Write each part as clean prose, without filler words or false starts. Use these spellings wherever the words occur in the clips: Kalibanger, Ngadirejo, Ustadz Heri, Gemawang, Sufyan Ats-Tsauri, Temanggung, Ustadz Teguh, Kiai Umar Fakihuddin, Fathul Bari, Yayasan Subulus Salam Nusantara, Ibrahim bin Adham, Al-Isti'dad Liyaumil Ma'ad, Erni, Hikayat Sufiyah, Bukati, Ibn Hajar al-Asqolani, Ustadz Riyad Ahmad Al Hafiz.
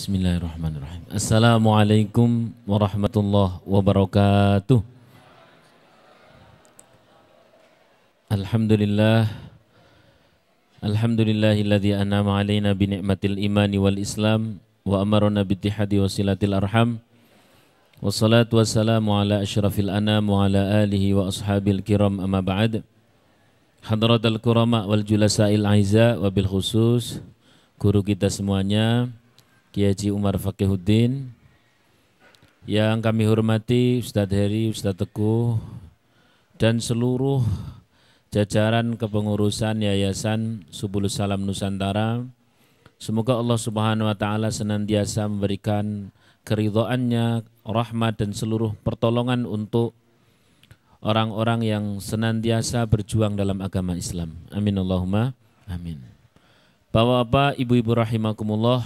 Bismillahirrahmanirrahim. Assalamualaikum warahmatullahi wabarakatuh. Alhamdulillah. Alhamdulillahilladzi an'ama 'alaina bi ni'matil imani wal islam wa amarna bi ittihadi wasilatil arham. Wassalatu wassalamu ala asyrafil anam wa ala alihi wa ashabil kiram amma ba'd. Hadratul kurama wal julasa'il aiza wa bil khusus guru kita semuanya Kiai Umar Fakihuddin, yang kami hormati Ustadz Heri, Ustadz Teguh, dan seluruh jajaran kepengurusan Yayasan Subulus Salam Nusantara. Semoga Allah Subhanahu Wa Ta'ala senantiasa memberikan keridhaannya, rahmat dan seluruh pertolongan untuk orang-orang yang senantiasa berjuang dalam agama Islam. Amin Allahumma amin. Bapak-bapak, ibu-ibu rahimakumullah,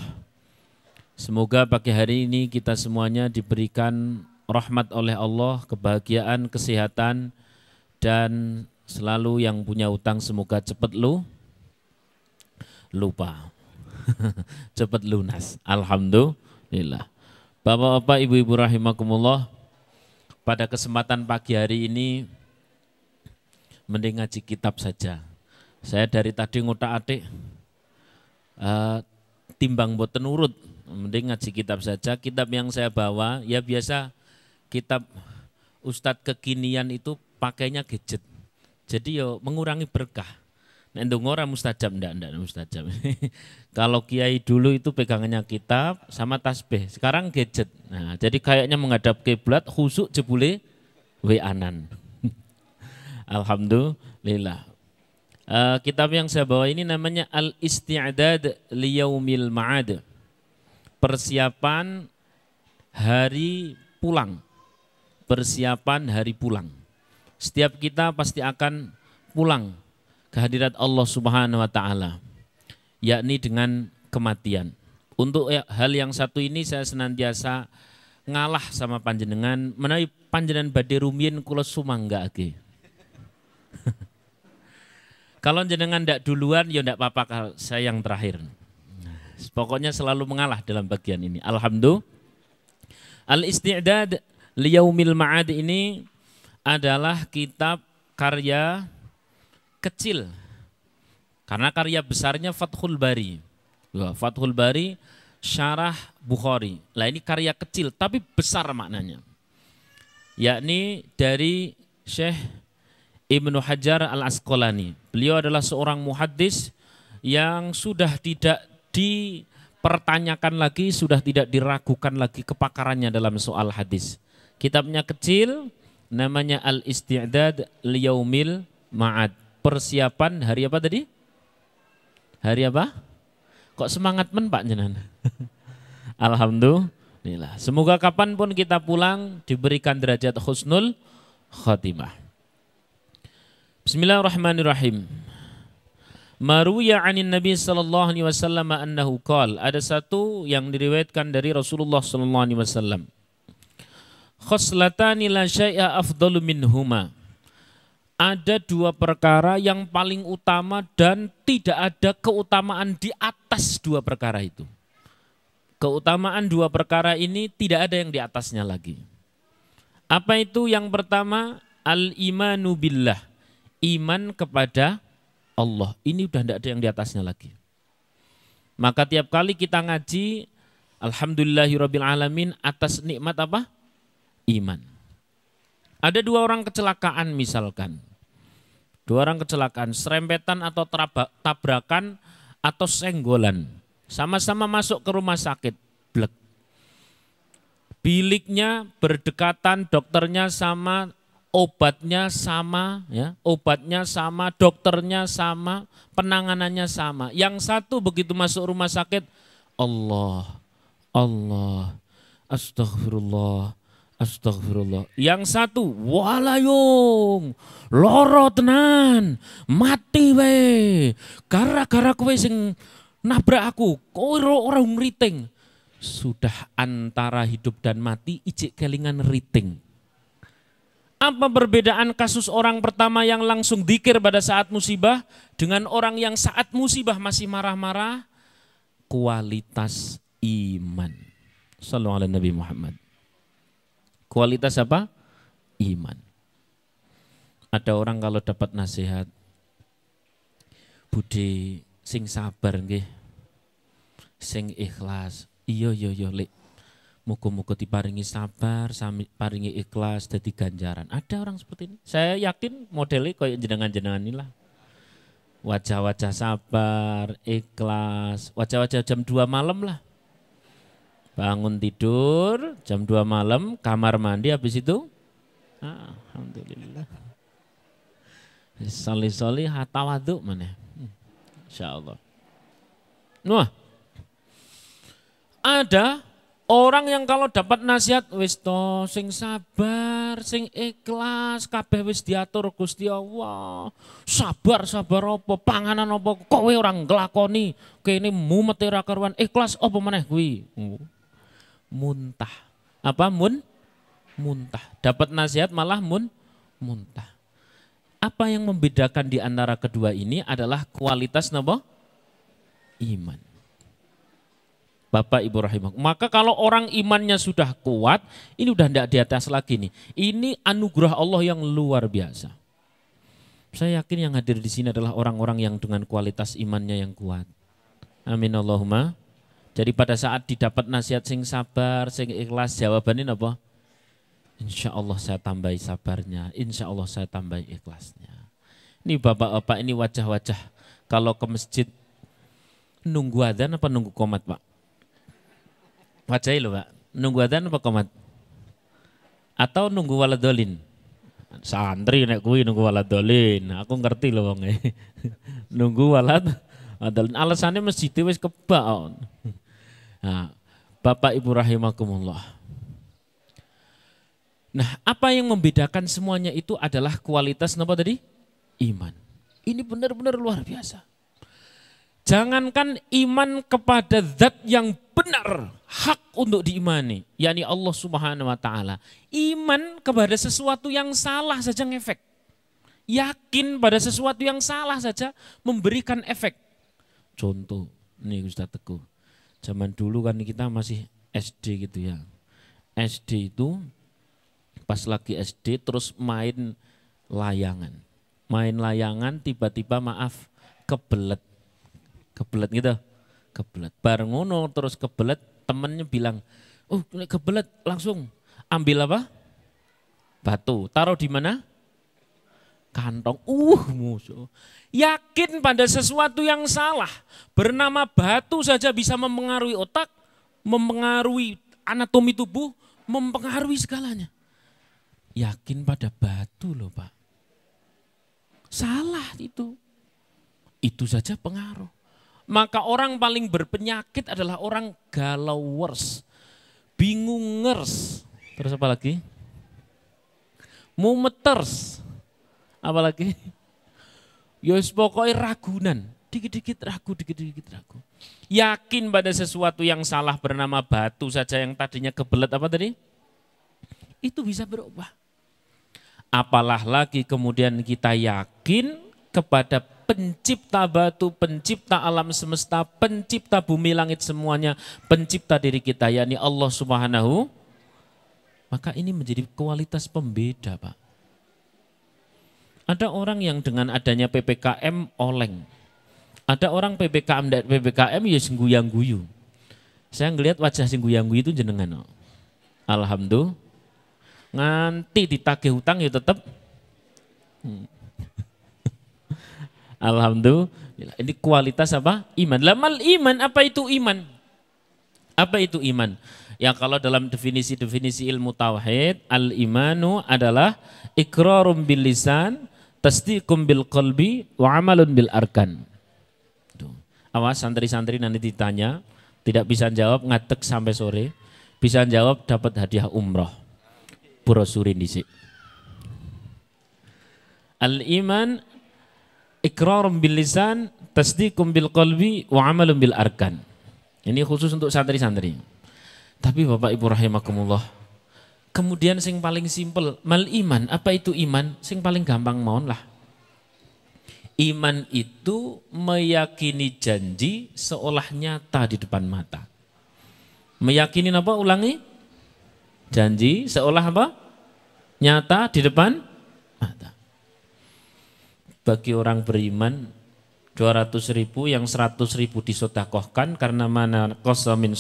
semoga pagi hari ini kita semuanya diberikan rahmat oleh Allah, kebahagiaan, kesehatan, dan selalu yang punya utang semoga cepat lupa, cepat lunas. Alhamdulillah. Bapak-bapak, ibu-ibu rahimakumullah, pada kesempatan pagi hari ini mending ngaji kitab saja. Saya dari tadi ngotak-atik, timbang boten urut. Mending ngaji kitab saja. Kitab yang saya bawa, ya biasa kitab Ustadz kekinian itu pakainya gadget. Jadi yo mengurangi berkah. Nek ndonga ora mustajab, ndak mustajab. Kalau kiai dulu itu pegangannya kitab sama tasbih, sekarang gadget. Nah, jadi kayaknya menghadap kiblat, khusuk jebule weanan. Alhamdulillah. Kitab yang saya bawa ini namanya Al-Isti'dad Liyaumil Ma'ad. Persiapan hari pulang, persiapan hari pulang. Setiap kita pasti akan pulang ke hadirat Allah Subhanahu Wa Ta'ala, yakni dengan kematian. Untuk hal yang satu ini saya senantiasa ngalah sama panjenengan, menawi panjenengan badhe rumiyin kula sumanggaake. Kalau jenengan ndak duluan ya ndak apa-apa, saya yang terakhir. Pokoknya selalu mengalah dalam bagian ini. Alhamdulillah. Al-Isti'dad Liyaumil Ma'ad ini adalah kitab karya kecil, karena karya besarnya Fathul Bari. Fathul Bari syarah Bukhari. Lah ini karya kecil tapi besar maknanya, yakni dari Syekh Ibn Hajar al-Asqolani. Beliau adalah seorang muhaddis yang sudah tidak dipertanyakan lagi, sudah tidak diragukan lagi kepakarannya dalam soal hadis. Kitabnya kecil, namanya Al-Isti'dad Liyaumil Ma'ad. Persiapan hari apa tadi? Hari apa? Kok semangat men Pak Jenan? Alhamdulillah. Semoga kapanpun kita pulang diberikan derajat husnul khotimah. Bismillahirrahmanirrahim. Maruya 'anin Nabi sallallahu alaihi wasallam annahu qala, ada satu yang diriwayatkan dari Rasulullah sallallahu alaihi wasallam. Khoslatani la syai'a afdalu minhuma. Ada dua perkara yang paling utama dan tidak ada keutamaan di atas dua perkara itu. Keutamaan dua perkara ini tidak ada yang di atasnya lagi. Apa itu? Yang pertama, al-imanu billah. Iman kepada Allah, ini udah tidak ada yang di atasnya lagi. Maka tiap kali kita ngaji Alhamdulillahirrabbilalamin atas nikmat apa? Iman. Ada dua orang kecelakaan misalkan. Dua orang kecelakaan, serempetan atau tabrakan atau senggolan. Sama-sama masuk ke rumah sakit. Blek. Biliknya berdekatan, dokternya sama, obatnya sama, ya, obatnya sama, dokternya sama, penanganannya sama. Yang satu begitu masuk rumah sakit, Allah, Allah, astagfirullah, astagfirullah. Yang satu, walayung, loro tenan, mati we, gara-gara kowe sing nabrak aku, kowe ora ngriting. Sudah antara hidup dan mati, ijik kelingan riting. Apa perbedaan kasus orang pertama yang langsung dzikir pada saat musibah dengan orang yang saat musibah masih marah-marah? Kualitas iman. Sallallahu ala Nabi Muhammad. Kualitas apa? Iman. Ada orang kalau dapat nasihat, Budi sing sabar nggih, sing ikhlas. Iya Lek. Muga-muga diparingi sabar, paringi ikhlas dadi ganjaran. Ada orang seperti ini. Saya yakin modelnya kayak jenengan-jenengan inilah. Wajah-wajah sabar, ikhlas, wajah-wajah jam 2 malam lah. Bangun tidur, jam 2 malam, kamar mandi habis itu. Alhamdulillah. Soli-soli hatta waduk mana. Insya Allah. Nah, ada orang yang kalau dapat nasihat, wis to, sing sabar, sing ikhlas, kabeh wis diatur Gusti Allah. Sabar apa, panganan apa, kowe orang nglakoni, kene mumet ora karuan, ikhlas apa meneh kuwi. Muntah. Apa mun? Muntah. Dapat nasihat malah muntah. Apa yang membedakan di antara kedua ini adalah kualitas napa? Iman. Bapak Ibu rahimah. Maka kalau orang imannya sudah kuat, ini udah tidak di atas lagi nih. Ini anugerah Allah yang luar biasa. Saya yakin yang hadir di sini adalah orang-orang yang dengan kualitas imannya yang kuat. Amin Allahumma. Jadi pada saat didapat nasihat sing sabar, sing ikhlas, jawabannya apa? Insya Allah saya tambahi sabarnya, insya Allah saya tambahi ikhlasnya. Ini bapak-bapak ini wajah-wajah kalau ke masjid nunggu adzan apa nunggu qomat Pak? Wajahnya loh Pak, nunggu adzan apa komat? Atau nunggu waladolin? Santri nek kuwi nunggu waladolin, aku ngerti loh wong. Nunggu waladolin, alasannya masjidnya wis kebak. Nah, Bapak Ibu rahimakumullah. Nah, apa yang membedakan semuanya itu adalah kualitas napa tadi? Iman. Ini benar-benar luar biasa. Jangankan iman kepada zat yang benar, hak untuk diimani, yakni Allah Subhanahu wa Ta'ala. Iman kepada sesuatu yang salah saja ngefek. Yakin pada sesuatu yang salah saja memberikan efek. Contoh, nih Ustadz Teguh. Zaman dulu kan kita masih SD gitu ya. SD itu pas lagi SD terus main layangan. Main layangan tiba-tiba maaf kebelet. Kebelet gitu, kebelet. Bareng ngono terus kebelet, temennya bilang, kebelet langsung ambil apa? Batu, taruh di mana? Kantong, musuh. Yakin pada sesuatu yang salah, bernama batu saja bisa mempengaruhi otak, mempengaruhi anatomi tubuh, mempengaruhi segalanya. Yakin pada batu loh Pak. Salah itu. Itu saja pengaruh. Maka orang paling berpenyakit adalah orang galauers, bingungers, terus apa lagi? Mumeters, apa lagi? Yos pokoknya ragunan, dikit-dikit ragu. Yakin pada sesuatu yang salah bernama batu saja yang tadinya kebelet apa tadi? Itu bisa berubah. Apalah lagi kemudian kita yakin kepada pencipta batu, pencipta alam semesta, pencipta bumi langit semuanya, pencipta diri kita, yakni Allah Subhanahu. Maka ini menjadi kualitas pembeda Pak. Ada orang yang dengan adanya PPKM oleng. Ada orang PPKM ya singguyang-guyu. Saya ngelihat wajah singguyang-guyu itu jenengan. Alhamdulillah. Nganti ditagih hutang ya tetap. Alhamdulillah. Ini kualitas apa? Iman. Lamal iman, apa itu iman? Apa itu iman? Ya kalau dalam definisi-definisi ilmu tauhid, al-imanu adalah ikrarum bil lisan, tasdiqum bil qalbi, wa amalun bil arkan. Tuh. Awas santri-santri nanti ditanya, tidak bisa jawab ngatek sampai sore, bisa jawab dapat hadiah umroh. Brosurin dhisik. Al-iman ikrarum bil lisan, tasdiqum bil qalbi, wa amalun bil arkan. Ini khusus untuk santri-santri. Tapi Bapak Ibu rahimakumullah. Kemudian sing paling simpel, mal iman, apa itu iman? Sing paling gampang mawon lah. Iman itu meyakini janji seolah nyata di depan mata. Meyakini apa? Ulangi. Janji seolah apa? Nyata di depan mata. Bagi orang beriman 200.000 yang 100.000 disedekahkan karena mana qasa min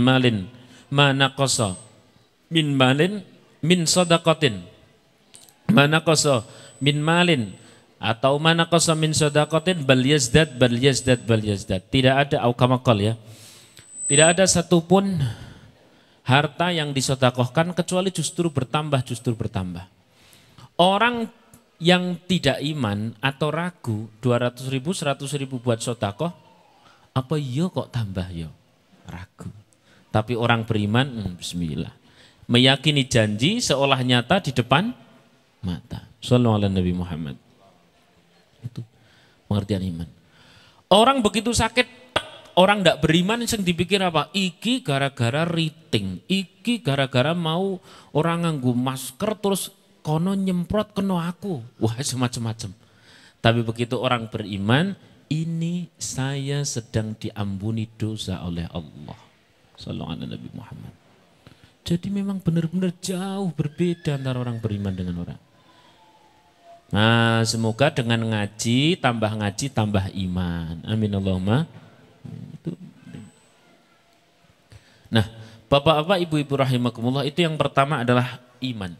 malin, mana qasa min malin min sadaqatin. Mana qasa min malin atau mana qasa min sadaqatin bal yazdad bal yazdad bal yazdad. Tidak ada aukamakol ya. Tidak ada satupun harta yang disedekahkan kecuali justru bertambah, justru bertambah. Orang yang tidak iman atau ragu 200.000, 100.000 buat sedekah, apa yo kok tambah yo? Ragu. Tapi orang beriman, bismillah. Meyakini janji seolah nyata di depan mata. Sallallahu ala Nabi Muhammad. Itu pengertian iman. Orang begitu sakit, orang tidak beriman yang dipikir apa? Iki gara-gara riting, iki gara-gara mau orang nganggu masker terus kono nyemprot kena aku. Wah semacam-macam. Tapi begitu orang beriman, ini saya sedang diampuni dosa oleh Allah. Sallallahu alaihi Nabi Muhammad. Jadi memang benar-benar jauh berbeda antara orang beriman dengan orang. Nah semoga dengan ngaji, tambah iman. Amin Allahumma. Nah, bapak-bapak, ibu-ibu rahimakumullah, itu yang pertama adalah iman.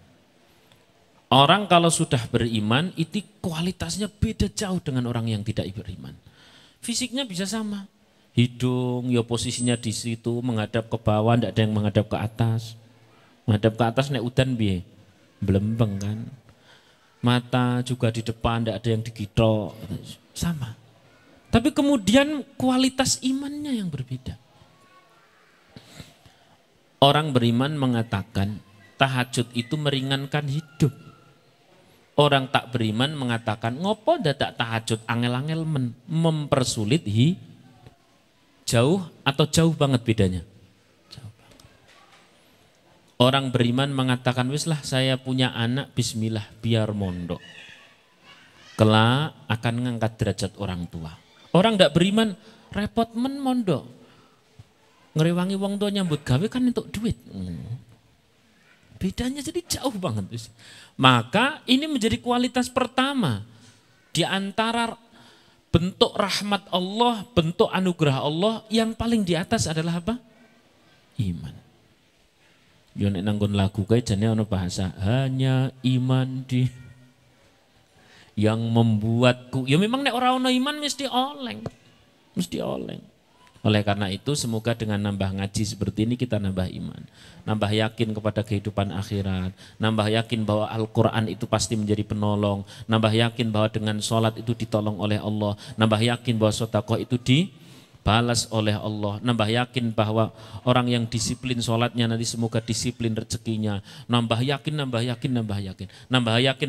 Orang kalau sudah beriman, itu kualitasnya beda jauh dengan orang yang tidak beriman. Fisiknya bisa sama, hidung ya posisinya di situ menghadap ke bawah, tidak ada yang menghadap ke atas. Menghadap ke atas naik udan biye, blembeng kan. Mata juga di depan, tidak ada yang digitok, sama. Tapi kemudian kualitas imannya yang berbeda. Orang beriman mengatakan tahajud itu meringankan hidup. Orang tak beriman mengatakan ngopo dadak tahajud angel-angel mempersulit hidup. Jauh atau jauh banget bedanya? Jauh banget. Orang beriman mengatakan wislah saya punya anak bismillah biar mondok. Kelak akan ngangkat derajat orang tua. Orang tidak beriman, repot men mondok. Ngeriwangi wong tua nyambut gawe kan untuk duit. Bedanya jadi jauh banget. Maka ini menjadi kualitas pertama di antara bentuk rahmat Allah, bentuk anugerah Allah yang paling di atas adalah apa? Iman. Yo nek nanggon lagu kae jane ana bahasa hanya iman di yang membuatku, ya memang nek ora ono iman mesti oleng. Oleh karena itu semoga dengan nambah ngaji seperti ini kita nambah iman, nambah yakin kepada kehidupan akhirat, nambah yakin bahwa Al-Quran itu pasti menjadi penolong, nambah yakin bahwa dengan sholat itu ditolong oleh Allah, nambah yakin bahwa sedekah itu dibalas oleh Allah, nambah yakin bahwa orang yang disiplin sholatnya nanti semoga disiplin rezekinya, nambah yakin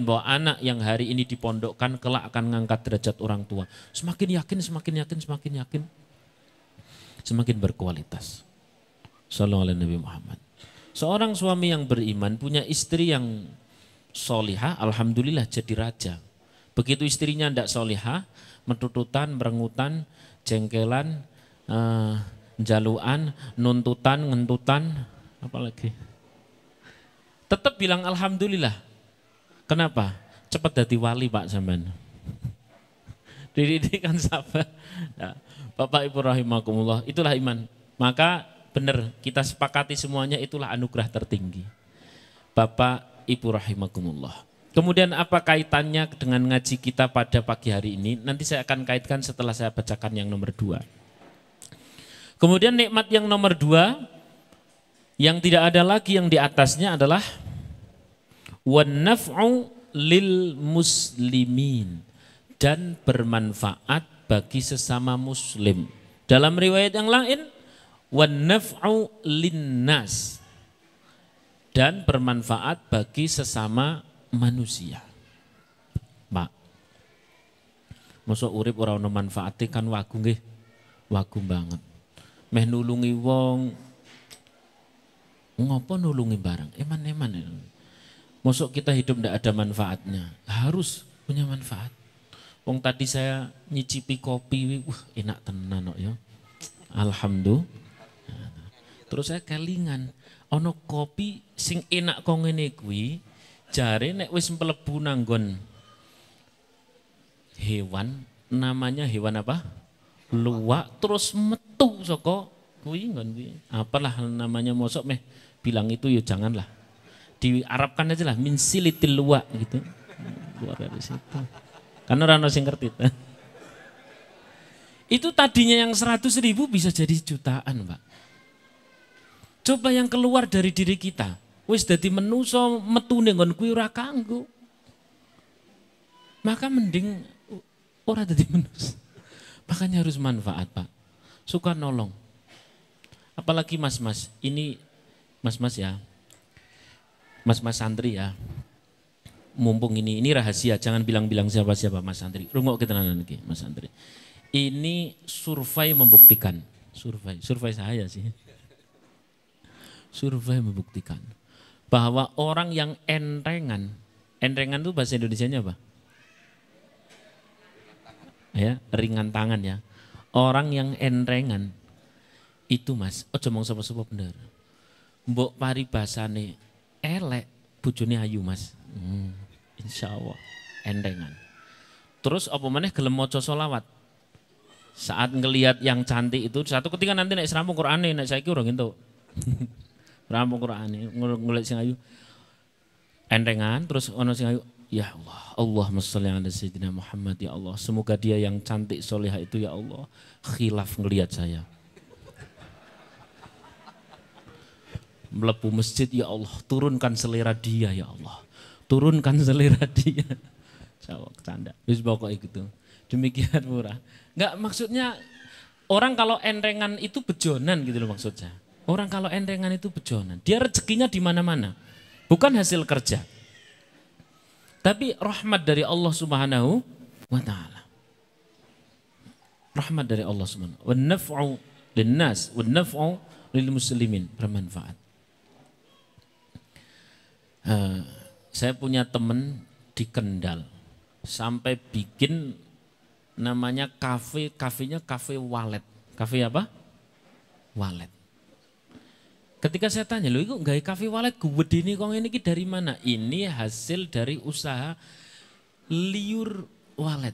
bahwa anak yang hari ini dipondokkan kelak akan ngangkat derajat orang tua. Semakin yakin semakin berkualitas. Sallallahu alaihi Nabi Muhammad. Seorang suami yang beriman punya istri yang solihah, alhamdulillah jadi raja. Begitu istrinya tidak solihah, metututan, merengutan, jengkelan, jaluan, nuntutan, ngentutan, apalagi. Tetap bilang alhamdulillah. Kenapa? Cepat dadi wali Pak sampean. Dididik kan sabar. Nah, Bapak Ibu rahimakumullah, itulah iman. Maka benar kita sepakati semuanya itulah anugerah tertinggi. Bapak Ibu rahimakumullah. Kemudian apa kaitannya dengan ngaji kita pada pagi hari ini? Nanti saya akan kaitkan setelah saya bacakan yang nomor 2. Kemudian nikmat yang nomor 2, yang tidak ada lagi yang di atasnya adalah wanaf'u lil muslimin, dan bermanfaat bagi sesama muslim. Dalam riwayat yang lain wanaf'u linnas, dan bermanfaat bagi sesama manusia. Pak, masa urip ora ono manfaate kan wagu nggih. Wagu banget. Meh nulungi wong. Ngopo nulungi bareng? Eman-eman. Masa kita hidup ndak ada manfaatnya? Harus punya manfaat. Wong tadi saya nyicipi kopi, enak tenan kok ya. Alhamdulillah. Terus saya kelingan, ono kopi sing enak kok ngene kuwi, jare nek wis mlebu nanggon hewan, namanya hewan apa? Luwak, terus metu saka kuwi nggon kuwi. Apalah namanya, mosok meh bilang itu ya janganlah. Diarabkan aja lah, min silitil luwak gitu. Keluar dari situ. Karena ora ono sing ngerti. Itu tadinya yang 100.000 bisa jadi jutaan, Pak. Coba yang keluar dari diri kita. Wis dadi menuso metune nggon kuwi ora kanggo. Maka mending ora dadi menuso. Makanya harus manfaat, Pak. Suka nolong. Apalagi mas-mas. Ini mas-mas ya. Mas-mas santri ya. Mumpung ini rahasia, jangan bilang-bilang siapa-siapa mas santri. Rungok ketenanan iki, mas santri. Ini survei membuktikan. Survei saya sih. Survei membuktikan bahwa orang yang entengan itu bahasa Indonesianya apa? Ya, ringan tangan ya. Orang yang entengan itu mas, ojo mong sapa-sapa bener. Mbok paribasane elek, bojone ayu mas. Insya Allah entengan. Terus apa meneh gelem maca selawat. Saat ngelihat yang cantik itu satu ketika nanti nek serampung Qur'ane nek saiki ora ngento. Rampung Qur'ane ngolek sing ayu. Entengan terus ono sing ayu, ya Allah, Allahumma sholli ala sayyidina Muhammad, ya Allah. Semoga dia yang cantik solehah itu ya Allah khilaf ngelihat saya. Melepuh masjid ya Allah, turunkan selera dia ya Allah. Turunkan selera dia. Cawok canda. Wis pokoke gitu. Demikian murah. Enggak maksudnya orang kalau entengan itu bejonan gitu loh maksudnya. Orang kalau entengan itu bejonan, dia rezekinya di mana-mana, bukan hasil kerja, tapi rahmat dari Allah Subhanahu wa Ta'ala. Rahmat dari Allah Subhanahu wa Ta'ala. Wa naf'u linnas, wa naf'u lil muslimin, bermanfaat. Saya punya teman di Kendal, sampai bikin namanya kafe, kafenya kafe walet, kafe apa? Walet. Ketika saya tanya, loh itu nggawe kafe walet gede ini kong ini dari mana? Ini hasil dari usaha liur walet.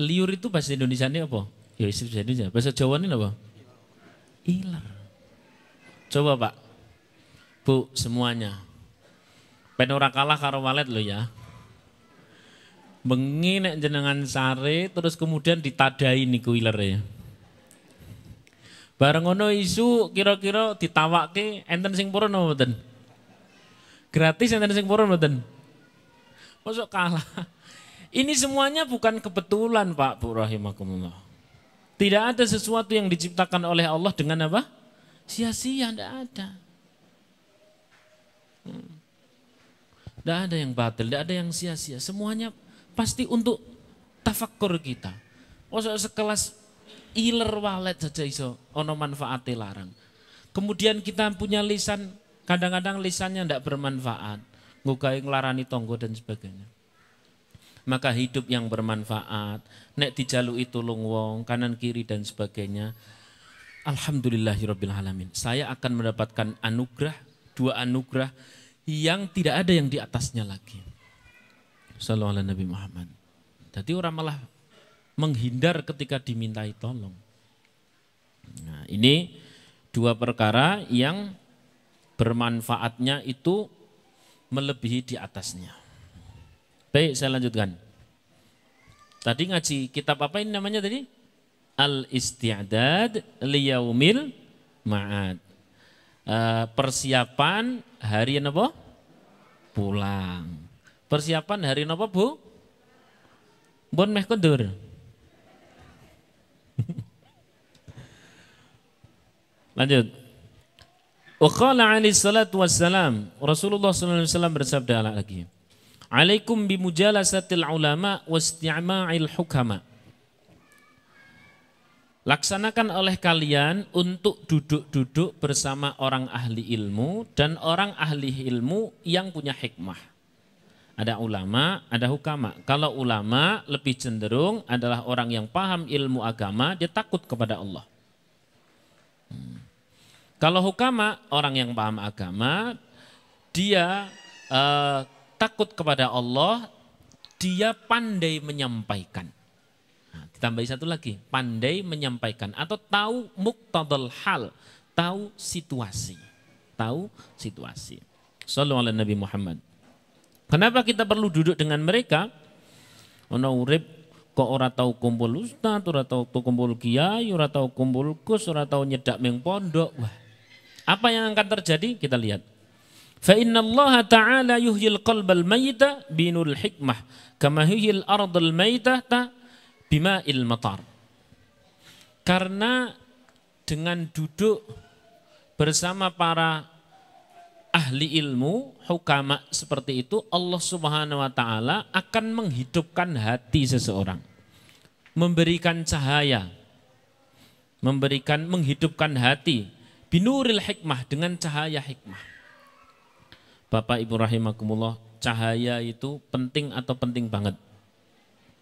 Liur itu bahasa Indonesia ini apa? Ya bahasa Indonesia, bahasa Jawa ini apa? Iler. Coba Pak, Bu semuanya. Penora kalah karo walet loh ya. Bengi nek jenengan sare terus kemudian ditadai niku ilernya. Bareng ono isu kira-kira ditawake enten sing purun mboten? Gratis enten sing purun mboten? Mosok kalah. Ini semuanya bukan kebetulan Pak Bu rahimakumullah. Tidak ada sesuatu yang diciptakan oleh Allah dengan apa? Sia-sia, tidak ada. Tidak ada yang batil, tidak ada yang sia-sia. Semuanya pasti untuk tafakur kita. Mosok sekelas iler walet saja iso ono manfaate larang. Kemudian kita punya lisan, kadang-kadang lisannya ndak bermanfaat, nggawe nglarani tangga dan sebagainya. Maka hidup yang bermanfaat, nek dijaluki tulung wong, kanan kiri dan sebagainya. Alhamdulillahirabbil alamin. Saya akan mendapatkan anugerah, dua anugerah yang tidak ada yang di atasnya lagi. Sallallahu alaihi Nabi Muhammad. Jadi orang malah menghindar ketika dimintai tolong. Nah, ini dua perkara yang bermanfaatnya itu melebihi di atasnya. Baik, saya lanjutkan. Tadi ngaji kitab apa ini namanya tadi? Al-Isti'dad Liyaumil Ma'ad. Persiapan hari apa? Pulang. Persiapan hari apa, Bu? Bon meh kondur. Lanjut. Wa qala alaihi salatu wassalam, Rasulullah sallallahu alaihi wasallam bersabda lagi. Alaikum bi mujalasatil ulama wa isti'ma'il hukama. Laksanakan oleh kalian untuk duduk-duduk bersama orang ahli ilmu dan orang ahli ilmu yang punya hikmah. Ada ulama, ada hukama. Kalau ulama lebih cenderung adalah orang yang paham ilmu agama, dia takut kepada Allah. Kalau hukama, orang yang paham agama, dia takut kepada Allah, dia pandai menyampaikan. Nah, ditambahi satu lagi, pandai menyampaikan atau tahu muqtadal hal, tahu situasi. Sallallahu ala Nabi Muhammad. Kenapa kita perlu duduk dengan mereka? Ana urip kok ora tau kumpul ustaz, ora tau kumpul kiai, ora tau kumpul gus, ora tau nyedak ming pondok. Wah. Apa yang akan terjadi? Kita lihat. Fa innallaha ta'ala yuhyil qalbal mayyita binul hikmah kama yuhyil ardal mayyitata bima'il matar. Karena dengan duduk bersama para ahli ilmu, hukama seperti itu, Allah Subhanahu wa Ta'ala akan menghidupkan hati seseorang, memberikan cahaya, menghidupkan hati binuril hikmah, dengan cahaya hikmah. Bapak Ibu rahimakumullah, cahaya itu penting atau penting banget?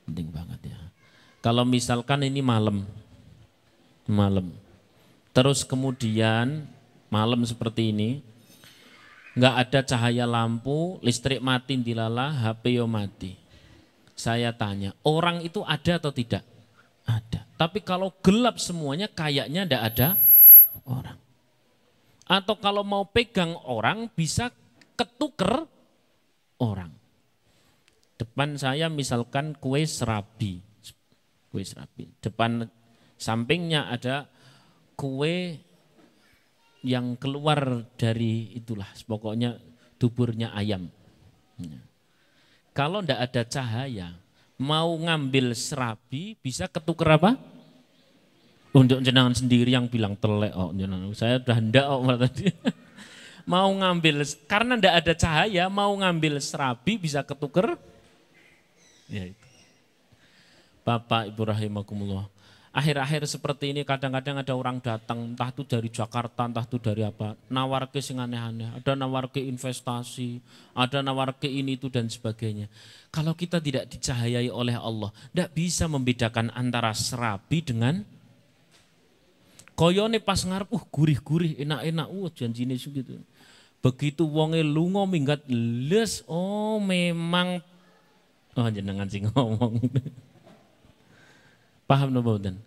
Penting banget ya. Kalau misalkan ini malam, terus kemudian malam seperti ini, nggak ada cahaya lampu, listrik mati dilala, HP yo mati. Saya tanya, orang itu ada atau tidak? Ada. Tapi kalau gelap semuanya, kayaknya ndak ada orang. Atau kalau mau pegang orang, bisa ketuker orang. Depan saya misalkan kue serabi, depan sampingnya ada kue yang keluar dari itulah, pokoknya duburnya ayam. Kalau ndak ada cahaya, mau ngambil serabi bisa ketuker apa? Untuk jenengan sendiri yang bilang telek, oh jenengan, saya udah ndak oh tadi. Mau ngambil, karena ndak ada cahaya, mau ngambil serabi bisa ketuker. Ya itu. Bapak Ibu rahimakumullah, akhir-akhir seperti ini kadang-kadang ada orang datang, entah itu dari Jakarta, entah itu dari apa, nawar ke sing aneh-aneh, ada nawar ke investasi, ada nawar ke ini itu dan sebagainya. Kalau kita tidak dicahayai oleh Allah, ndak bisa membedakan antara serabi dengan koyone pas ngarep, gurih-gurih, enak-enak, janjine segitu. Begitu wonge lunga minggat les, oh memang, oh jenengan sing ngomong. Paham napa mboten?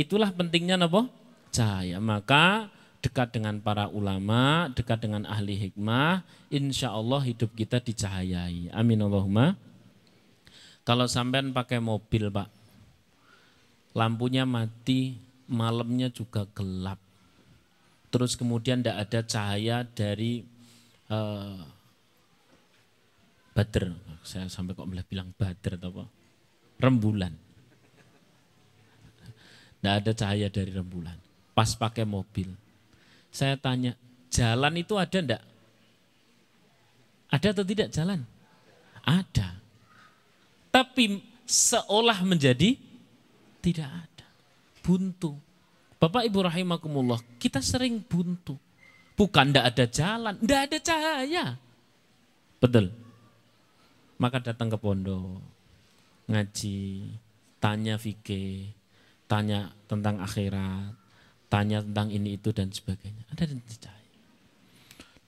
Itulah pentingnya napa? Cahaya. Maka dekat dengan para ulama, dekat dengan ahli hikmah, insya Allah hidup kita dicahayai. Amin Allahumma. Kalau sampean pakai mobil Pak, lampunya mati, malamnya juga gelap, terus kemudian tidak ada cahaya dari badr, saya sampai kok bilang badr atau apa, rembulan, tidak ada cahaya dari rembulan, pas pakai mobil, saya tanya, jalan itu ada ndak? Ada atau tidak jalan? Ada, tapi seolah menjadi tidak ada. Buntu. Bapak Ibu rahimakumullah, kita sering buntu. Bukan ndak ada jalan, ndak ada cahaya. Betul. Maka datang ke pondok, ngaji, tanya fikih, tanya tentang akhirat, tanya tentang ini itu dan sebagainya. Ada cahaya.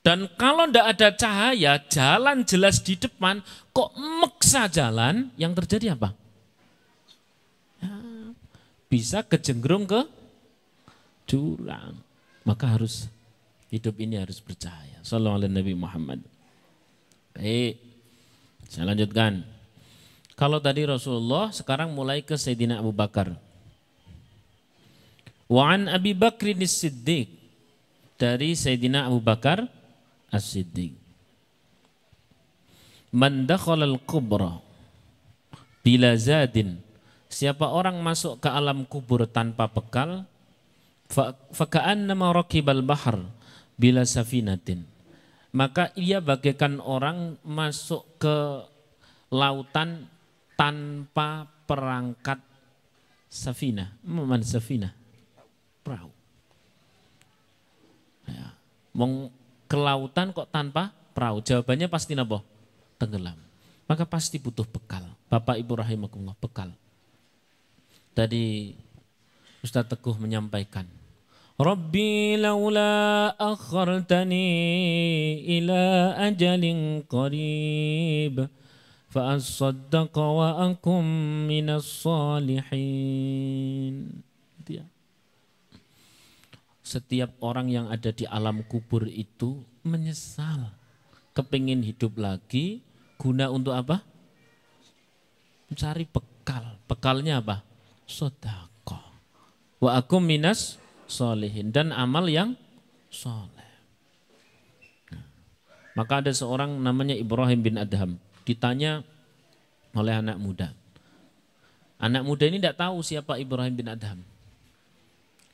Dan kalau ndak ada cahaya, jalan jelas di depan, kok meksa jalan, yang terjadi apa? Bisa kejenggerung ke jurang. Maka harus, hidup ini harus bercahaya. Sallallahu alaihi Nabi Muhammad. Baik, saya lanjutkan. Kalau tadi Rasulullah, sekarang mulai ke Sayyidina Abu Bakar. Wa an Abi Bakrin As-Siddiq, dari Sayyidina Abu Bakar As-Siddiq. Man dakhalal kubra bila zadin, siapa orang masuk ke alam kubur tanpa bekal, faka'annama rakibal bahar bila safinatin, maka ia bagaikan orang masuk ke lautan tanpa perangkat safina. Mana safina? Perahu. Ya, mau ke lautan kok tanpa perahu? Jawabannya pasti napa? Tenggelam. Maka pasti butuh bekal. Bapak Ibu rahimakumullah, bekal. Tadi Ustadz Teguh menyampaikan, ربي لولا أخرتني إلى أجل قريب فأصدق وأكن من الصالحين. Setiap orang yang ada di alam kubur itu menyesal, kepingin hidup lagi, guna untuk apa? Mencari bekal. Bekalnya apa? Sedekah. Wa akum minas solehin, dan amal yang soleh. Maka ada seorang namanya Ibrahim bin Adham, ditanya oleh anak muda. Anak muda ini tidak tahu siapa Ibrahim bin Adham.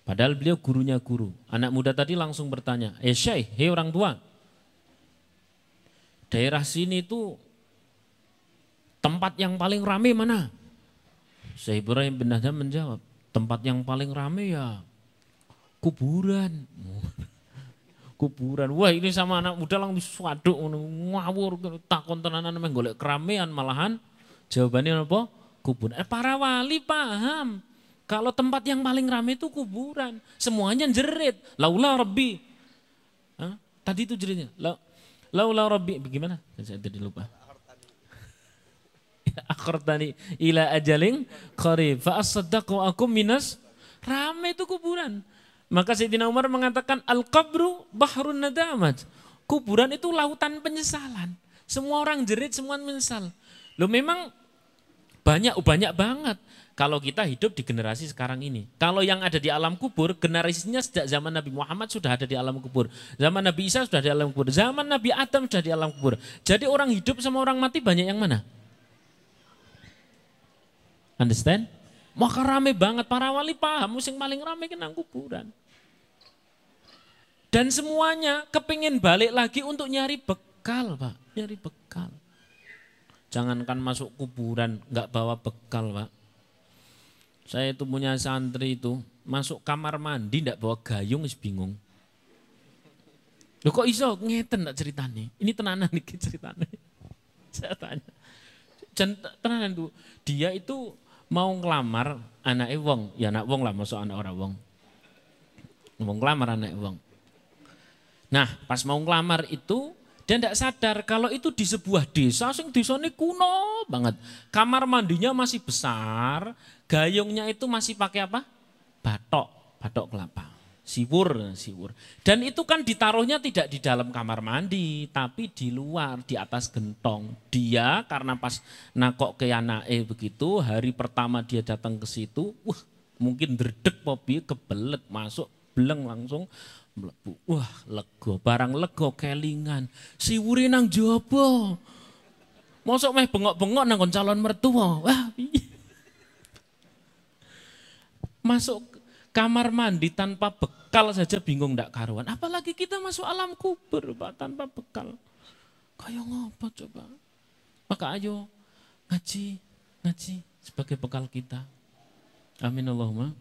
Padahal beliau gurunya guru. Anak muda tadi langsung bertanya, Syekh, hei orang tua, daerah sini itu tempat yang paling rame mana? Syekh Ibrahim bin Adham menjawab, tempat yang paling rame ya kuburan. Kuburan. Wah, ini sama anak muda langsung waduk, ngawur, takon tenanan golek keramaian, malahan jawabannya apa? Kuburan. Para wali paham. Kalau tempat yang paling ramai itu kuburan, semuanya jerit. Laula Rabbi. Hah? Tadi itu jeritnya. Laula Rabbi. Bagaimana? Saya tadi lupa. Akhartani ila ajalin qarib fa asaddaq wa akum minas. Ramai itu kuburan. Maka Sayyidina Umar mengatakan al-qabru bahrun nadamat. Kuburan itu lautan penyesalan. Semua orang jerit, semua menyesal. Loh, memang banyak banget. Kalau kita hidup di generasi sekarang ini. Kalau yang ada di alam kubur, generasinya sejak zaman Nabi Muhammad sudah ada di alam kubur. Zaman Nabi Isa sudah di alam kubur. Zaman Nabi Adam sudah di alam kubur. Jadi orang hidup sama orang mati banyak yang mana? Understand? Maka rame banget, para wali paham, musim paling rame kena kuburan. Dan semuanya kepingin balik lagi untuk nyari bekal, Pak. Nyari bekal. Jangankan masuk kuburan, nggak bawa bekal, Pak. Saya itu punya santri itu masuk kamar mandi ndak bawa gayung, bingung. Loh, kok iso ngeten ndak ceritane? Ini tenanan iki ceritane. Saya tanya. Tenanan tuh. Dia itu mau ngelamar anake wong, ya anak wong lah, masuk anak ora wong. Mau ngelamar anake wong. Nah, pas mau ngelamar itu dia ndak sadar kalau itu di sebuah desa sing desane kuno banget. Kamar mandinya masih besar, gayungnya itu masih pakai apa? Batok kelapa. Siwur. Dan itu kan ditaruhnya tidak di dalam kamar mandi, tapi di luar, di atas gentong. Dia karena pas nakok ke anake begitu, hari pertama dia datang ke situ, mungkin derdek popi kebelet masuk beleng langsung. Wah, lego, barang lego kelingan. Siwure nang jaba. Mosok meh bengok-bengok nang kon calon mertua. Wah, piye. Masuk kamar mandi tanpa bekal saja bingung ndak karuan. Apalagi kita masuk alam kubur, Pak, tanpa bekal. Kayak ngopo coba? Maka ayo ngaji sebagai bekal kita. Amin Allahumma.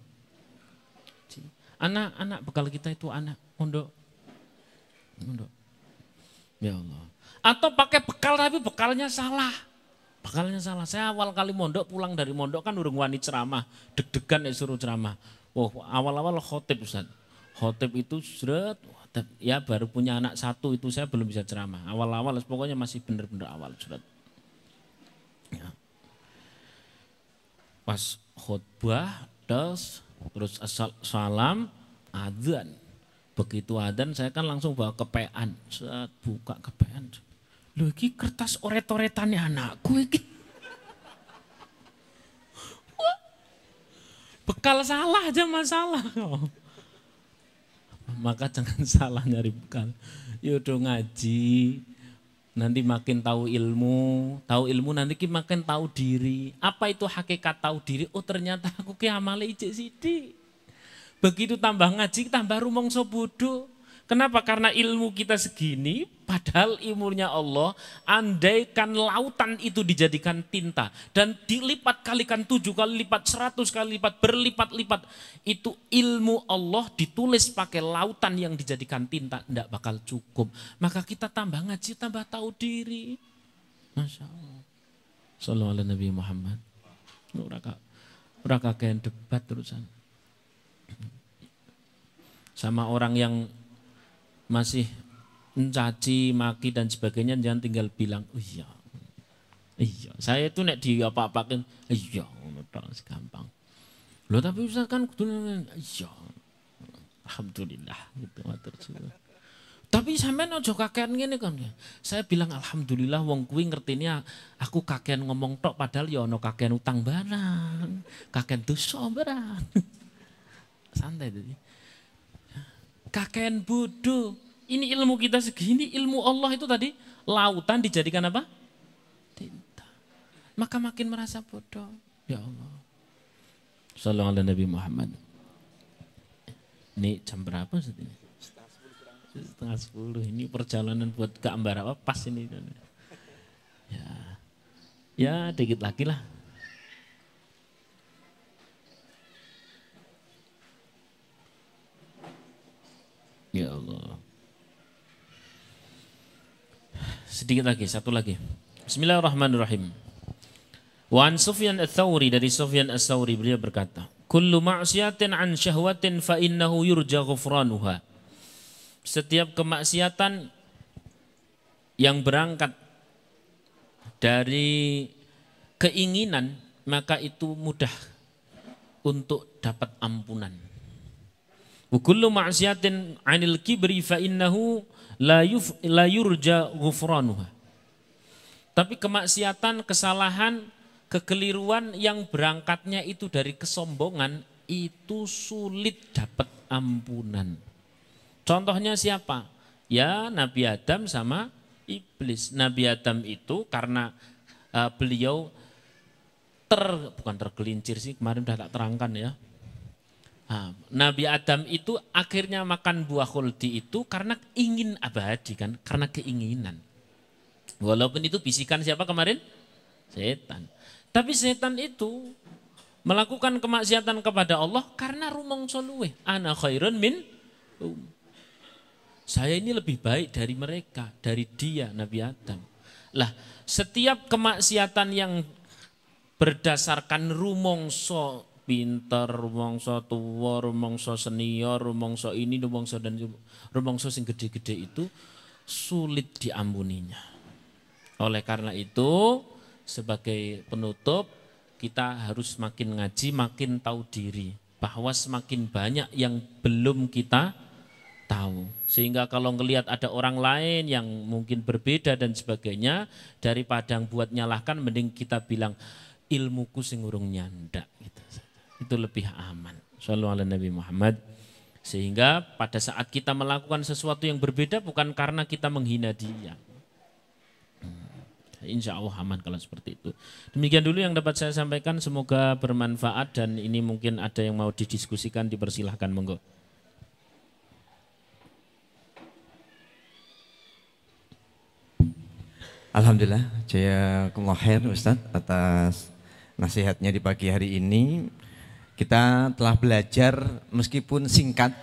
Anak-anak bekal kita itu anak mondok. Ya Allah. Atau pakai bekal tapi bekalnya salah. Saya awal kali mondok, pulang dari mondok kan urung wani ceramah, deg-degan disuruh ceramah. Wah, awal-awal khotib Ustaz. Khotib itu ya baru punya anak satu itu saya belum bisa ceramah. Awal-awal pokoknya masih bener-bener awal Ustaz. Ya. Pas khotbah terus salam adzan. Begitu adzan saya kan langsung bawa kepean, buka kepean. Loh, iki kertas oret-oretane anakku iki. Wah, bekal salah aja masalah. Maka jangan salah nyari bekal. Yaudah ngaji, nanti makin tahu ilmu nanti makin tahu diri. Apa itu hakikat tahu diri? Oh, ternyata aku ki amale ijek sithik. Begitu tambah ngaji, tambah rumangsa bodho. Kenapa? Karena ilmu kita segini, padahal ilmunya Allah, andaikan lautan itu dijadikan tinta dan dilipat kalikan 7 kali lipat, 100 kali lipat, berlipat-lipat. Itu ilmu Allah ditulis pakai lautan yang dijadikan tinta, tidak bakal cukup. Maka kita tambah ngaji, tambah tahu diri. Masya Allah. Sallallahu alaihi Nabi Muhammad. Ora kakean debat terusan. sama orang yang masih mencaci, maki dan sebagainya, jangan tinggal bilang iya. Iya, saya itu nek di apa-apakan, iya, gampang. Loh tapi Ustaz kan iya. Alhamdulillah gitu matur suwun. Tapi sampean aja kakean ngene kan. Saya bilang alhamdulillah wong kuwi ngertine aku kakean ngomong tok padahal ya ana kakean utang barang, kakean dosa barang. Santai tadi. Kakean bodoh. Ini ilmu kita segini, ilmu Allah itu tadi lautan dijadikan apa? Tinta. Maka makin merasa bodoh. Ya Allah. Sallallahu alaihi Nabi Muhammad. Ini jam berapa sebenarnya? Setengah 10. Ini perjalanan buat ke Ambara apa pas ini. Ya, ya dikit lagi lah. Ya Allah. Sedikit lagi, satu lagi. Bismillahirrahmanirrahim. Wa an Sufyan Ats-Tsauri, dari Sufyan Ats-Tsauri beliau berkata, kullu ma'siyatin an syahwatin fa innahu yurja ghufranuha. Setiap kemaksiatan yang berangkat dari keinginan maka itu mudah untuk dapat ampunan. Wa kullu ma'siyatin 'anil kibri fa innahu la yurja ghufranuha. Tapi kemaksiatan, kesalahan, kekeliruan yang berangkatnya itu dari kesombongan itu sulit dapat ampunan. Contohnya siapa? Ya Nabi Adam sama iblis. Nabi Adam itu karena beliau bukan tergelincir sih, kemarin udah tak terangkan ya. Nah, Nabi Adam itu akhirnya makan buah khuldi itu karena ingin abadi kan, karena keinginan. Walaupun itu bisikan siapa kemarin? Setan. Tapi setan itu melakukan kemaksiatan kepada Allah karena rumangsa luweh. Ana khairun min. Saya ini lebih baik dari mereka, dari dia Nabi Adam. Lah, setiap kemaksiatan yang berdasarkan rumangsa pinter, rumangsa tuwa, rumangsa senior, rumangsa ini, rumangsa dan rumangsa sing gede-gede itu sulit diampuninya. Oleh karena itu sebagai penutup, kita harus makin ngaji, makin tahu diri. Bahwa semakin banyak yang belum kita tahu. Sehingga kalau ngelihat ada orang lain yang mungkin berbeda dan sebagainya, daripada buat nyalahkan, mending kita bilang, ilmuku sing urung nyandak. Itu lebih aman. Sallallahu alaihi Nabi Muhammad. Sehingga pada saat kita melakukan sesuatu yang berbeda, bukan karena kita menghina dia. Insya Allah aman kalau seperti itu. Demikian dulu yang dapat saya sampaikan, semoga bermanfaat dan ini mungkin ada yang mau didiskusikan, dipersilahkan monggo. Alhamdulillah, jazakumullah khair Ustadz atas nasihatnya di pagi hari ini. Kita telah belajar meskipun singkat,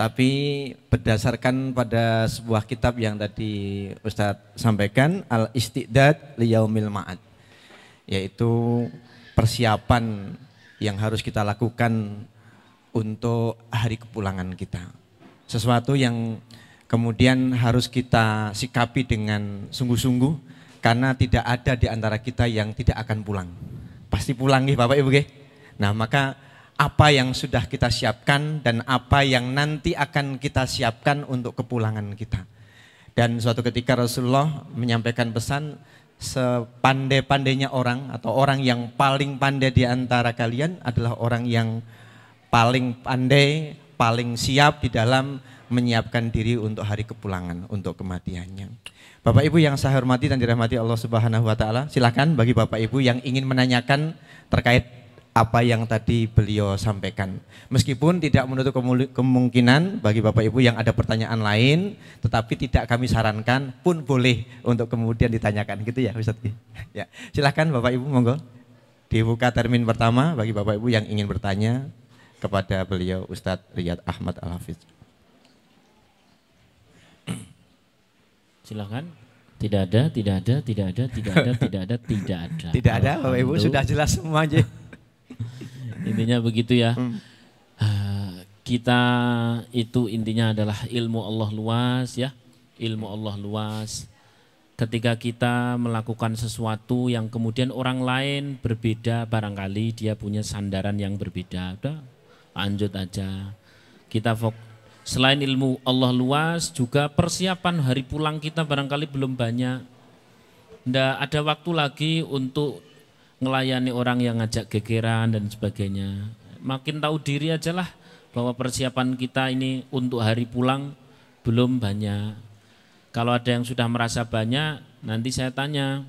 tapi berdasarkan pada sebuah kitab yang tadi Ustadz sampaikan, Al-Isti'dad Liyaumil Ma'ad, yaitu persiapan yang harus kita lakukan untuk hari kepulangan kita. Sesuatu yang kemudian harus kita sikapi dengan sungguh-sungguh, karena tidak ada di antara kita yang tidak akan pulang. Pasti pulang nih Bapak Ibu. Nah maka apa yang sudah kita siapkan dan apa yang nanti akan kita siapkan untuk kepulangan kita. Dan suatu ketika Rasulullah menyampaikan pesan, sepandai-pandainya orang atau orang yang paling pandai di antara kalian adalah orang yang paling pandai, paling siap di dalam menyiapkan diri untuk hari kepulangan, untuk kematiannya. Bapak Ibu yang saya hormati dan dirahmati Allah Subhanahu wa Ta'ala, silakan bagi Bapak Ibu yang ingin menanyakan terkait apa yang tadi beliau sampaikan. Meskipun tidak menutup kemungkinan bagi Bapak Ibu yang ada pertanyaan lain, tetapi tidak kami sarankan pun boleh untuk kemudian ditanyakan gitu ya Ustadz. Ya, silahkan Bapak Ibu monggo. Dibuka termin pertama bagi Bapak Ibu yang ingin bertanya kepada beliau Ustadz Riyad Ahmad Al Hafiz. Silahkan. Tidak ada. Tidak ada Bapak Ibu, sudah jelas semuanya. Intinya begitu ya. kita itu intinya adalah ilmu Allah luas ya, ilmu Allah luas. Ketika kita melakukan sesuatu yang kemudian orang lain berbeda, barangkali dia punya sandaran yang berbeda, udah lanjut aja. Kita selain ilmu Allah luas juga persiapan hari pulang kita barangkali belum banyak. Nggak ada waktu lagi untuk ngelayani orang yang ngajak gegeran dan sebagainya. Makin tahu diri ajalah bahwa persiapan kita ini untuk hari pulang belum banyak. Kalau ada yang sudah merasa banyak, nanti saya tanya,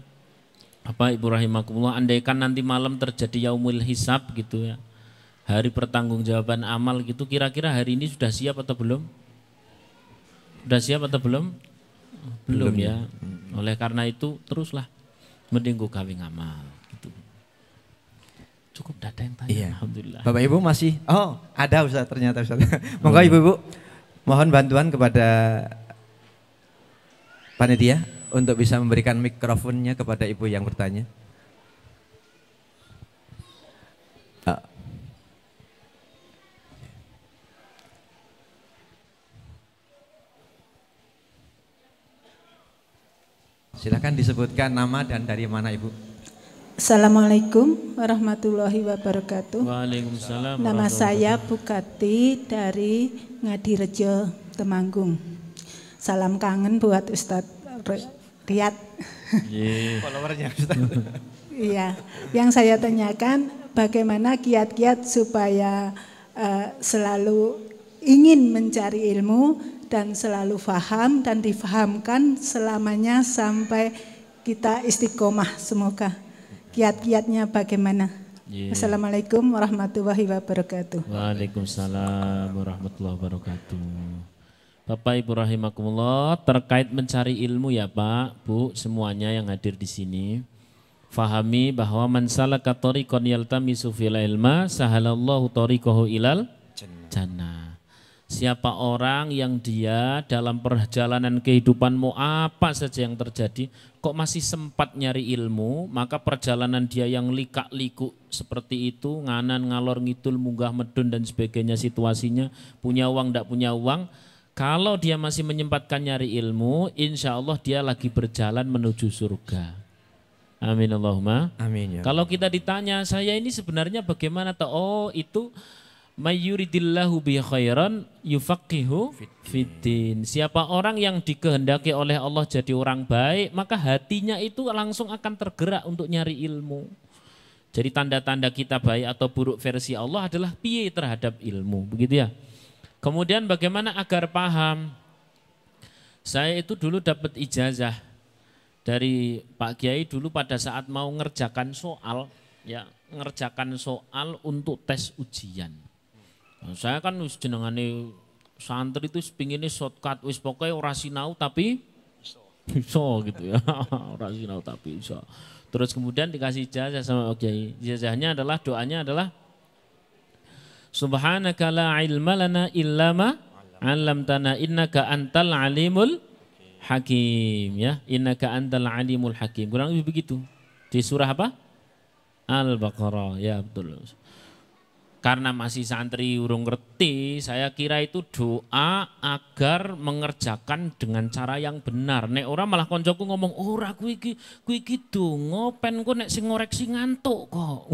apa Ibu Rahimakumullah, andaikan nanti malam terjadi yaumul hisab gitu ya, hari pertanggungjawaban amal gitu, kira-kira hari ini sudah siap atau belum? Sudah siap atau belum? Belum ya. Oleh karena itu teruslah mending kawing amal. Cukup data yang tanya, iya. Alhamdulillah. Bapak Ibu masih, oh ada Ustaz ternyata Ustaz. Monggo Ibu-Ibu, mohon bantuan kepada panitia untuk bisa memberikan mikrofonnya kepada Ibu yang bertanya. Oh. Silakan disebutkan nama dan dari mana Ibu. Assalamualaikum warahmatullahi wabarakatuh. Waalaikumsalam. Nama saya Bukati dari Ngadirejo, Temanggung. Salam kangen buat Ustadz Riyad. Followernya Ustadz. Iya. Yang saya tanyakan bagaimana kiat-kiat supaya selalu ingin mencari ilmu dan selalu faham dan difahamkan selamanya sampai kita istiqomah semoga. Kiat-kiatnya bagaimana? Yeah. Assalamualaikum warahmatullahi wabarakatuh. Waalaikumsalam warahmatullahi wabarakatuh. Bapak Ibu Rahimakumullah, terkait mencari ilmu ya Pak, Bu, semuanya yang hadir di sini. Fahami bahwa man salaka tariqan yaltamisu fil ilma sahalallahu tariqahu ilal jannah. Siapa orang yang dia dalam perjalanan kehidupanmu apa saja yang terjadi kok masih sempat nyari ilmu, maka perjalanan dia yang likak-liku seperti itu, nganan ngalor ngidul munggah medun dan sebagainya situasinya, punya uang ndak punya uang, kalau dia masih menyempatkan nyari ilmu, insya Allah dia lagi berjalan menuju surga. Amin Allahumma. Amin ya. Kalau kita ditanya saya ini sebenarnya bagaimana toh, oh itu mayuridillahu bi khairan yufaqihu fiddin. Siapa orang yang dikehendaki oleh Allah jadi orang baik, maka hatinya itu langsung akan tergerak untuk nyari ilmu. Jadi tanda-tanda kita baik atau buruk versi Allah adalah piye terhadap ilmu, begitu ya. Kemudian bagaimana agar paham? Saya itu dulu dapat ijazah dari Pak Kiai dulu pada saat mau ngerjakan soal, ya, ngerjakan soal untuk tes ujian. Saya kan wis jenengane santri itu pingine shortcut wis pokoke ora sinau tapi iso gitu ya. Ora sinau tapi iso. Terus kemudian dikasih ijazah sama Kiai. Ijazahnya adalah doanya adalah Subhanaka la ilma lana illa ma 'allamtana innaka antal alimul hakim ya. Innaka antal alimul hakim. Kurang lebih begitu. Di surah apa? Al-Baqarah. Ya betul. Karena masih santri urung ngerti, saya kira itu doa agar mengerjakan dengan cara yang benar. Nek ora malah koncoku ngomong, ora kuwi iki donga penku nek sing ngoreksi ngantuk kok.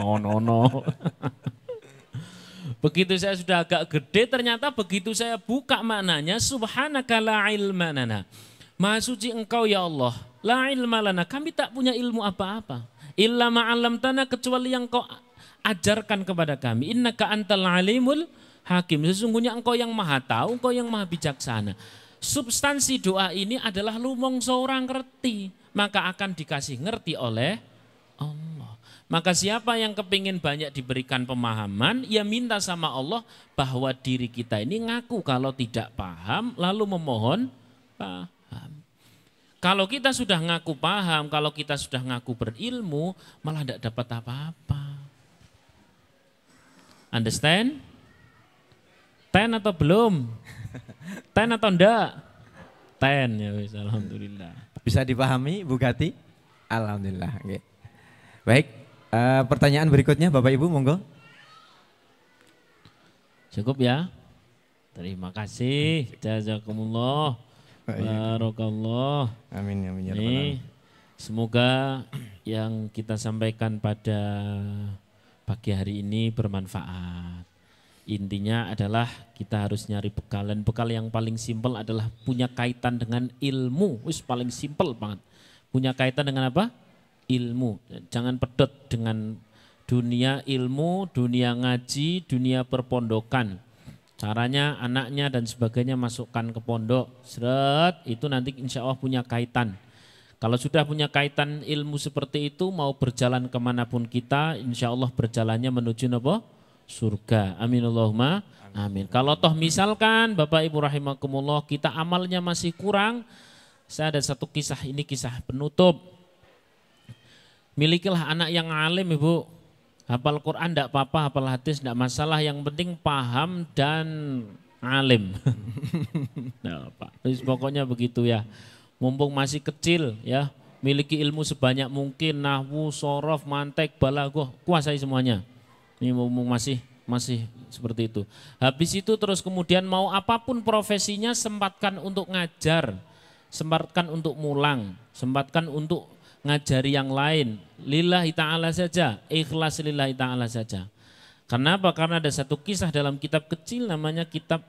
Oh no no. Begitu saya sudah agak gede, ternyata begitu saya buka maknanya, Subhanaka la ilma lana. Maha suci engkau ya Allah, la ilma lana, kami tak punya ilmu apa-apa. Illa ma'allamtana, kecuali yang kau ajarkan kepada kami, innaka antal alimul hakim, sesungguhnya engkau yang maha tahu, engkau yang maha bijaksana. Substansi doa ini adalah lumongso orang ngerti, maka akan dikasih ngerti oleh Allah. Maka siapa yang kepingin banyak diberikan pemahaman, ya minta sama Allah bahwa diri kita ini ngaku kalau tidak paham, lalu memohon paham. Kalau kita sudah ngaku paham, kalau kita sudah ngaku berilmu, malah tidak dapat apa-apa. Understand? Ten atau belum? Ten atau enggak? Ten ya, alhamdulillah. Bisa dipahami Bukati? Alhamdulillah. Okay. Baik, pertanyaan berikutnya Bapak Ibu monggo. Cukup ya. Terima kasih. Jazakumullah. Barakallah. Amin amin ya rabbal alamin. Semoga yang kita sampaikan pada pagi hari ini bermanfaat. Intinya adalah kita harus nyari bekal, dan bekal yang paling simpel adalah punya kaitan dengan ilmu. Wis paling simpel banget. Punya kaitan dengan apa? Ilmu. Jangan pedot dengan dunia ilmu, dunia ngaji, dunia perpondokan. Caranya anaknya dan sebagainya masukkan ke pondok. Seret, itu nanti insya Allah punya kaitan. Kalau sudah punya kaitan ilmu seperti itu, mau berjalan kemanapun kita, insya Allah berjalannya menuju nopo surga. Amin Allahumma. Amin. Kalau toh misalkan Bapak Ibu rahimakumullah kita amalnya masih kurang, saya ada satu kisah, ini kisah penutup. Milikilah anak yang alim Ibu, hafal Quran enggak apa-apa, hafal hadis enggak masalah, yang penting paham dan alim. Nah, Pak, pokoknya begitu ya. Mumpung masih kecil ya, miliki ilmu sebanyak mungkin, nahwu, sorof, mantek, balagoh, kuasai semuanya. Ini mumpung masih seperti itu. Habis itu terus kemudian mau apapun profesinya, sempatkan untuk ngajar, sempatkan untuk mulang, sempatkan untuk ngajari yang lain. Lillahi ta'ala saja, ikhlas lillahi ta'ala saja. Kenapa? Karena ada satu kisah dalam kitab kecil namanya kitab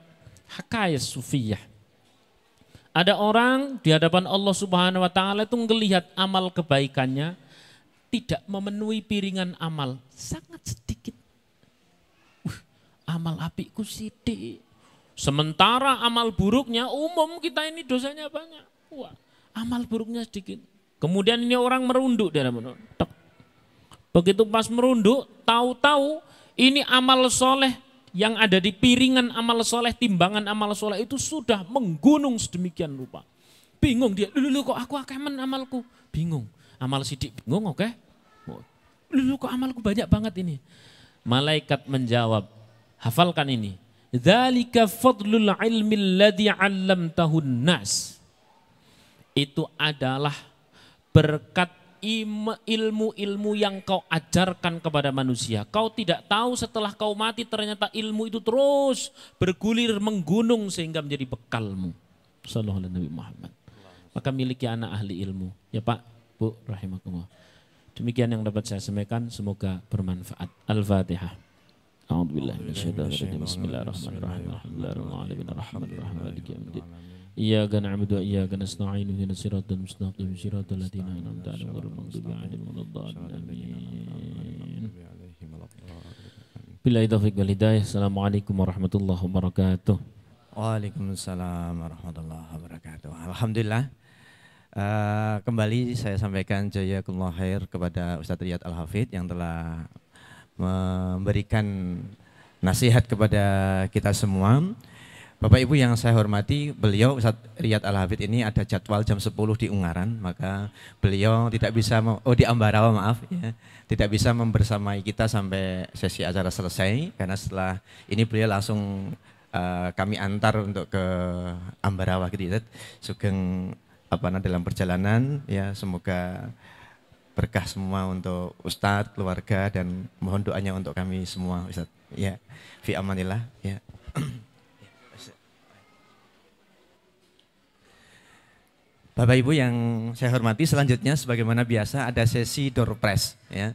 Hikayat Sufiyah. Ada orang di hadapan Allah Subhanahu wa taala itu ngelihat amal kebaikannya tidak memenuhi piringan amal, sangat sedikit. Amal apikku sithik. Sementara amal buruknya umum, kita ini dosanya banyak. Wah, amal buruknya sedikit. Kemudian ini orang merunduk di hadapan Allah. Begitu pas merunduk, tahu-tahu ini amal soleh yang ada di piringan amal soleh, timbangan amal soleh itu sudah menggunung sedemikian rupa. Bingung dia, lulu kok aku akemen amalku? Bingung, amal sidik bingung oke? Lulu kok amalku banyak banget ini? Malaikat menjawab, hafalkan ini. Dzalika fadlul ilmi alladzi 'allamtahun nas. Itu adalah berkat ilmu-ilmu yang kau ajarkan kepada manusia. Kau tidak tahu setelah kau mati ternyata ilmu itu terus bergulir menggunung sehingga menjadi bekalmu. Sallallahu alaihi Muhammad. Maka miliki anak ahli ilmu. Ya Pak, Bu, rahimakumullah. Demikian yang dapat saya sampaikan, semoga bermanfaat. Al-Fatihah. A'udzubillahi minasyaitonir rajim. Bismillahirrahmanirrahim. Alhamdulillahirabbil alamin. Iyyaka na'budu wa iyyaka nasta'in ihdinas siratal mustaqim siratal ladzina an'amta 'alaihim ghairil maghdubi 'alaihim waladdallin amin. Billahi taufiq wal hidayah. Assalamualaikum warahmatullahi wabarakatuh. Waalaikumsalam warahmatullahi wabarakatuh. Alhamdulillah. Kembali saya sampaikan jazakumullah khair kepada Ustadz Riyad Al Hafiz yang telah memberikan nasihat kepada kita semua. Bapak Ibu yang saya hormati, beliau Ustadz Riyad Al Hafiz ini ada jadwal jam 10 di Ungaran, maka beliau tidak bisa, di Ambarawa maaf ya, tidak bisa membersamai kita sampai sesi acara selesai, karena setelah ini beliau langsung kami antar untuk ke Ambarawa gitu. Sugeng apa dalam perjalanan ya, semoga berkah semua untuk Ustadz, keluarga, dan mohon doanya untuk kami semua Ustadz ya. Fi amanillah ya. Bapak Ibu yang saya hormati, selanjutnya sebagaimana biasa ada sesi door prize ya.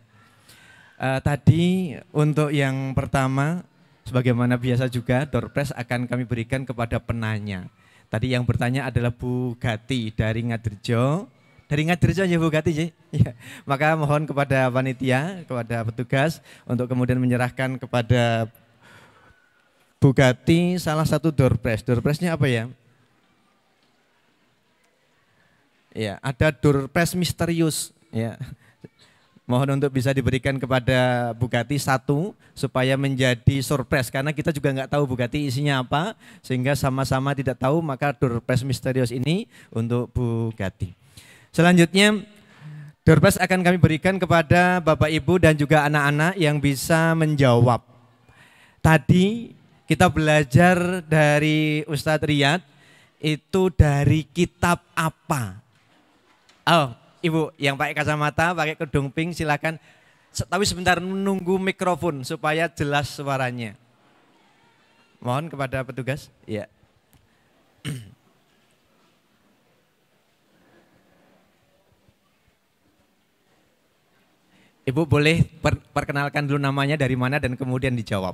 Tadi untuk yang pertama sebagaimana biasa juga door prize akan kami berikan kepada penanya. Tadi yang bertanya adalah Bukati dari Ngadirejo. Dari Ngadirejo ya Bukati ya. Maka mohon kepada panitia, kepada petugas untuk kemudian menyerahkan kepada Bukati salah satu door prize. Door prize-nya apa ya? Ya, ada door prize misterius ya. Mohon untuk bisa diberikan kepada Bukati satu supaya menjadi surprise, karena kita juga nggak tahu Bukati isinya apa, sehingga sama-sama tidak tahu, maka door prize misterius ini untuk Bukati. Selanjutnya door prize akan kami berikan kepada Bapak Ibu dan juga anak-anak yang bisa menjawab. Tadi kita belajar dari Ustadz Riyad itu dari kitab apa? Oh, Ibu yang pakai kacamata, pakai kedung pink silakan. Tapi sebentar menunggu mikrofon supaya jelas suaranya. Mohon kepada petugas. Ya. Ibu boleh perkenalkan dulu namanya, dari mana, dan kemudian dijawab.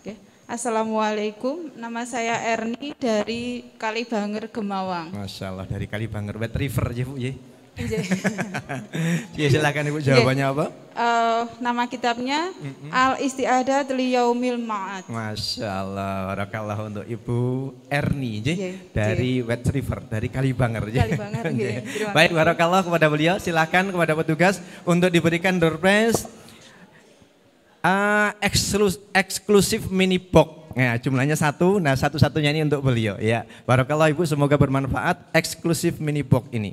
Oke. Assalamualaikum, nama saya Erni dari Kalibanger, Gemawang. Masya Allah, dari Kalibanger, wet river ya Bu. Ya, silakan Ibu, jawabannya apa? Nama kitabnya Al-Isti'dad Liyaumil Ma'ad. Masya Allah, barakallah untuk Ibu Erni dari Wet River, dari Kalibanger. Baik, barakallah kepada beliau. Silakan kepada petugas untuk diberikan door prize eksklusif mini box. Nah, jumlahnya satu, nah satu-satunya ini untuk beliau. Ya, barakallah Ibu, semoga bermanfaat eksklusif mini box ini.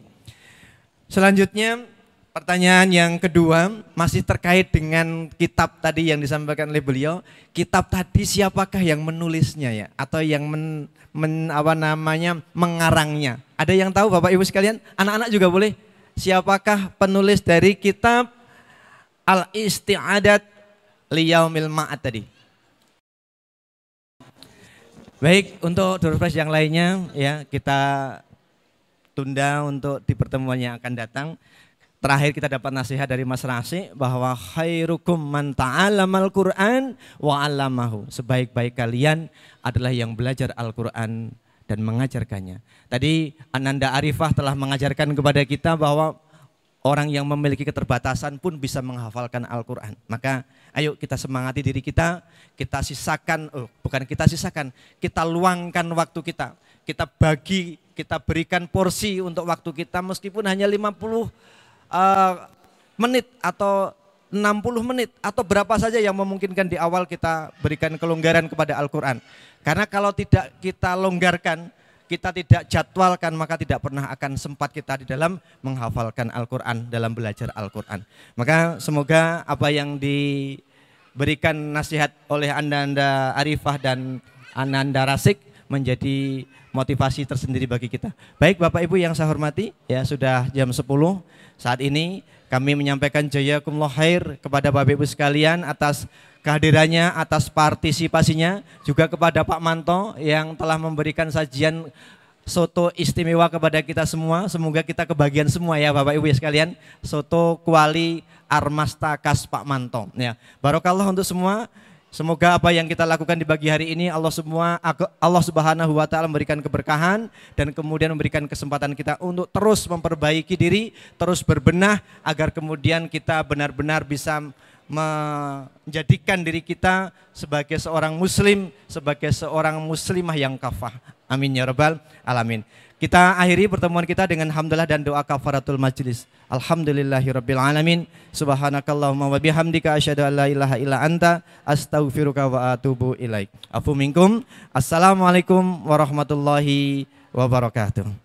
Selanjutnya pertanyaan yang kedua masih terkait dengan kitab tadi yang disampaikan oleh beliau. Kitab tadi siapakah yang menulisnya ya, atau yang mengarangnya? Ada yang tahu Bapak Ibu sekalian? Anak-anak juga boleh. Siapakah penulis dari kitab Al-Isti'dad Liyaumil Ma'ad tadi? Baik, untuk door prize yang lainnya ya kita tunda untuk di pertemuan yang akan datang. Terakhir kita dapat nasihat dari Mas Rasi bahwa khairukum man ta'alamal Qur'an wa 'allamahu. Sebaik-baik kalian adalah yang belajar Al-Qur'an dan mengajarkannya. Tadi Ananda Arifah telah mengajarkan kepada kita bahwa orang yang memiliki keterbatasan pun bisa menghafalkan Al-Qur'an. Maka ayo kita semangati diri kita, kita sisakan, kita luangkan waktu kita. Kita bagi, kita berikan porsi untuk waktu kita meskipun hanya 50 menit atau 60 menit atau berapa saja yang memungkinkan. Di awal kita berikan kelonggaran kepada Al-Qur'an. Karena kalau tidak kita longgarkan, kita tidak jadwalkan, maka tidak pernah akan sempat kita di dalam menghafalkan Al-Qur'an, dalam belajar Al-Qur'an. Maka semoga apa yang diberikan nasihat oleh Ananda Arifah dan Ananda Rasik menjadi motivasi tersendiri bagi kita. Baik Bapak Ibu yang saya hormati, ya sudah jam 10 saat ini. Kami menyampaikan jazakumullah khair kepada Bapak Ibu sekalian atas kehadirannya, atas partisipasinya, juga kepada Pak Manto yang telah memberikan sajian soto istimewa kepada kita semua. Semoga kita kebagian semua ya Bapak Ibu sekalian. Soto kuali Armasta khas Pak Manto. Ya, barakallah untuk semua. Semoga apa yang kita lakukan di pagi hari ini Allah Subhanahu wa Ta'ala memberikan keberkahan dan kemudian memberikan kesempatan kita untuk terus memperbaiki diri, terus berbenah agar kemudian kita benar-benar bisa menjadikan diri kita sebagai seorang muslim, sebagai seorang muslimah yang kafah. Amin ya rabbal alamin. Kita akhiri pertemuan kita dengan hamdalah dan doa kafaratul majlis. Alhamdulillahirabbil alamin. Subhanakallahumma wa bihamdika asyhadu an la ilaha illa anta astaghfiruka wa atubu ilaik. Afu minkum. Assalamualaikum warahmatullahi wabarakatuh.